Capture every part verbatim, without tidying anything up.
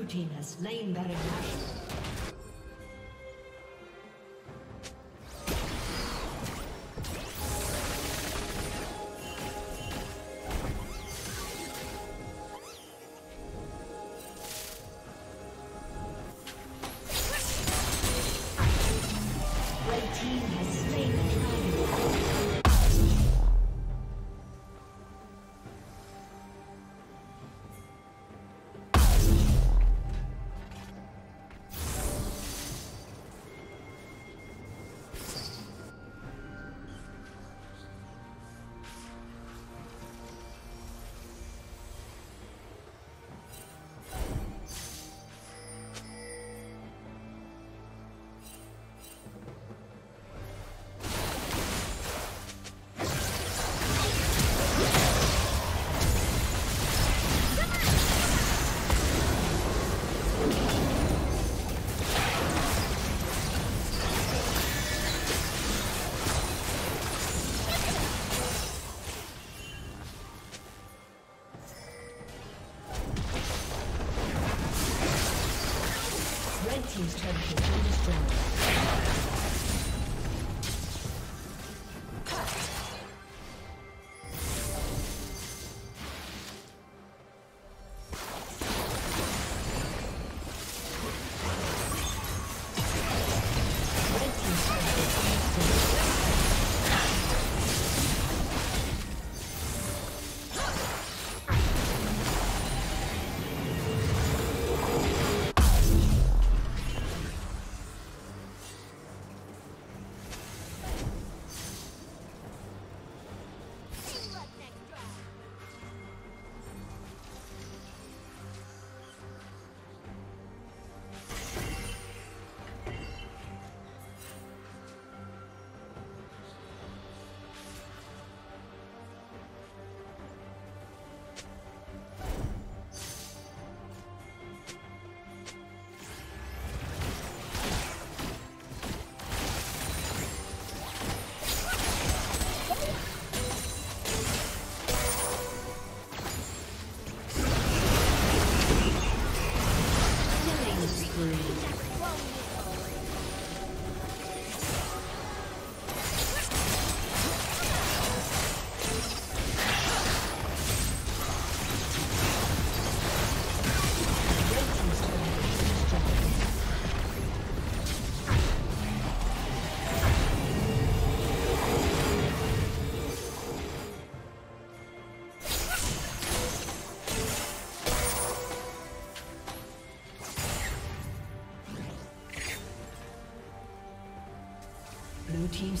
Blue team has slain Baron Nashor. He's trying to get destroyed. Blue team's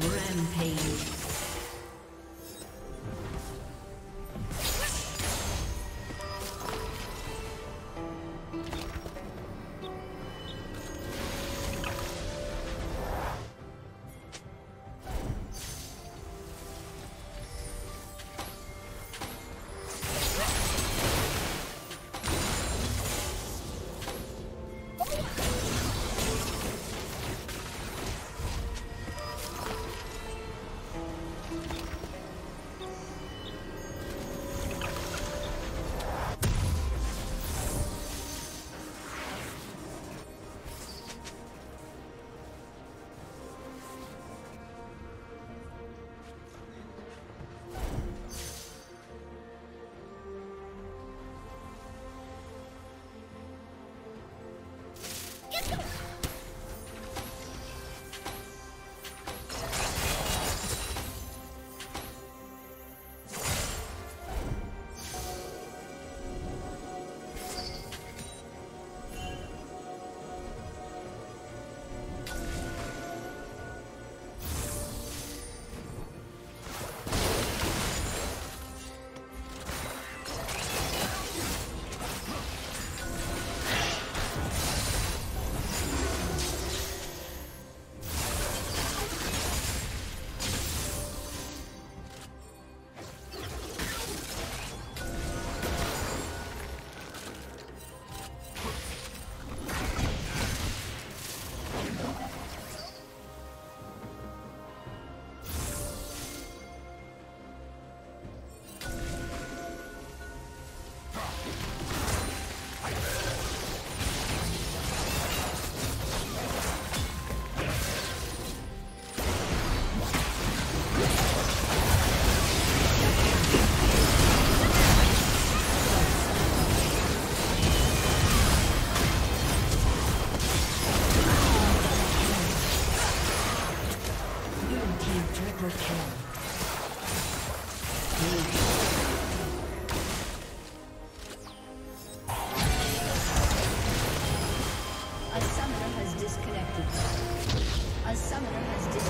Rampage. Overkill. A summoner has disconnected. A summoner has disconnected.